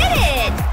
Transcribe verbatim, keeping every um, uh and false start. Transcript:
did it!